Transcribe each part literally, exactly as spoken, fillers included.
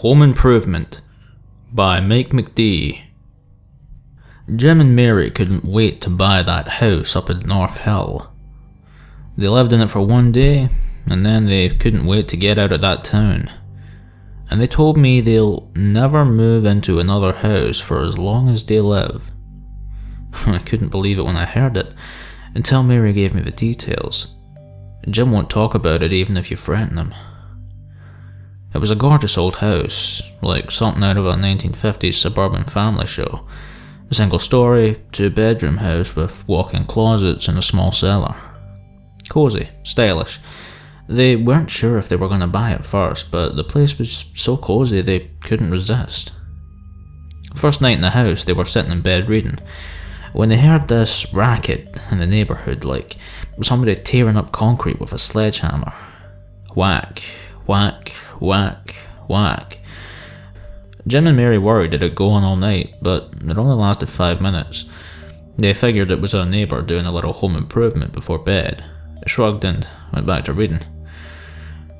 Home Improvement by Mike MacDee. Jim and Mary couldn't wait to buy that house up at North Hill. They lived in it for one day, and then they couldn't wait to get out of that town. And they told me they'll never move into another house for as long as they live. I couldn't believe it when I heard it, until Mary gave me the details. Jim won't talk about it even if you threaten him. It was a gorgeous old house, like something out of a nineteen fifties suburban family show. A single-story, two-bedroom house with walk-in closets and a small cellar. Cozy, stylish. They weren't sure if they were going to buy it first, but the place was so cozy they couldn't resist. First night in the house, they were sitting in bed reading, when they heard this racket in the neighbourhood, like somebody tearing up concrete with a sledgehammer. Whack, whack, whack, whack. Jim and Mary worried it had gone all night, but it only lasted five minutes. They figured it was our neighbour doing a little home improvement before bed, shrugged and went back to reading.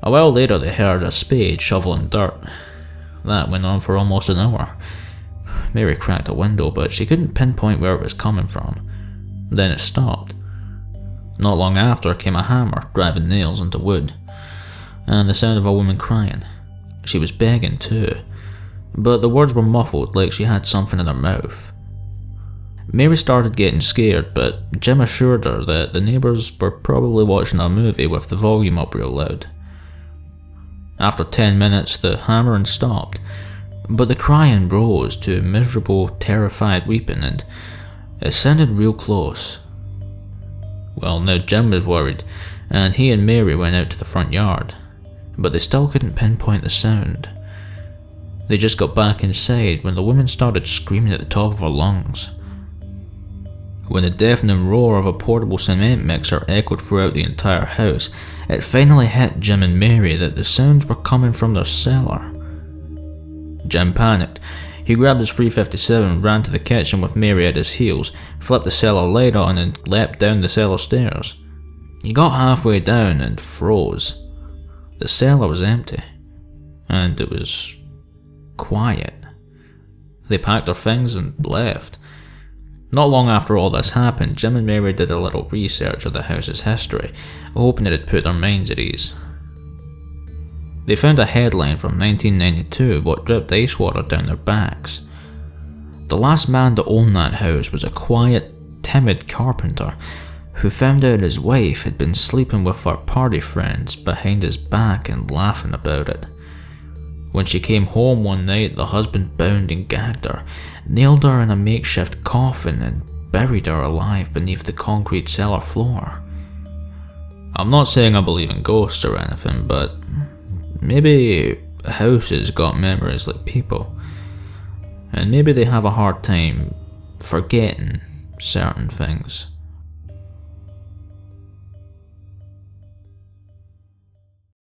A while later they heard a spade shoveling dirt. That went on for almost an hour. Mary cracked a window, but she couldn't pinpoint where it was coming from. Then it stopped. Not long after came a hammer driving nails into wood, and the sound of a woman crying. She was begging too, but the words were muffled, like she had something in her mouth. Mary started getting scared, but Jim assured her that the neighbours were probably watching a movie with the volume up real loud. After ten minutes the hammering stopped, but the crying rose to miserable, terrified weeping, and it sounded real close. Well, now Jim was worried, and he and Mary went out to the front yard, but they still couldn't pinpoint the sound. They just got back inside when the woman started screaming at the top of her lungs. When the deafening roar of a portable cement mixer echoed throughout the entire house, it finally hit Jim and Mary that the sounds were coming from their cellar. Jim panicked. He grabbed his three fifty-seven, ran to the kitchen with Mary at his heels, flipped the cellar light on and leapt down the cellar stairs. He got halfway down and froze. The cellar was empty, and it was quiet. They packed their things and left. Not long after all this happened, Jim and Mary did a little research of the house's history, hoping it had put their minds at ease. They found a headline from nineteen ninety-two what dripped ice water down their backs. The last man to own that house was a quiet, timid carpenter who found out his wife had been sleeping with her party friends behind his back and laughing about it. When she came home one night, the husband bound and gagged her, nailed her in a makeshift coffin and buried her alive beneath the concrete cellar floor. I'm not saying I believe in ghosts or anything, but maybe houses got memories like people, and maybe they have a hard time forgetting certain things.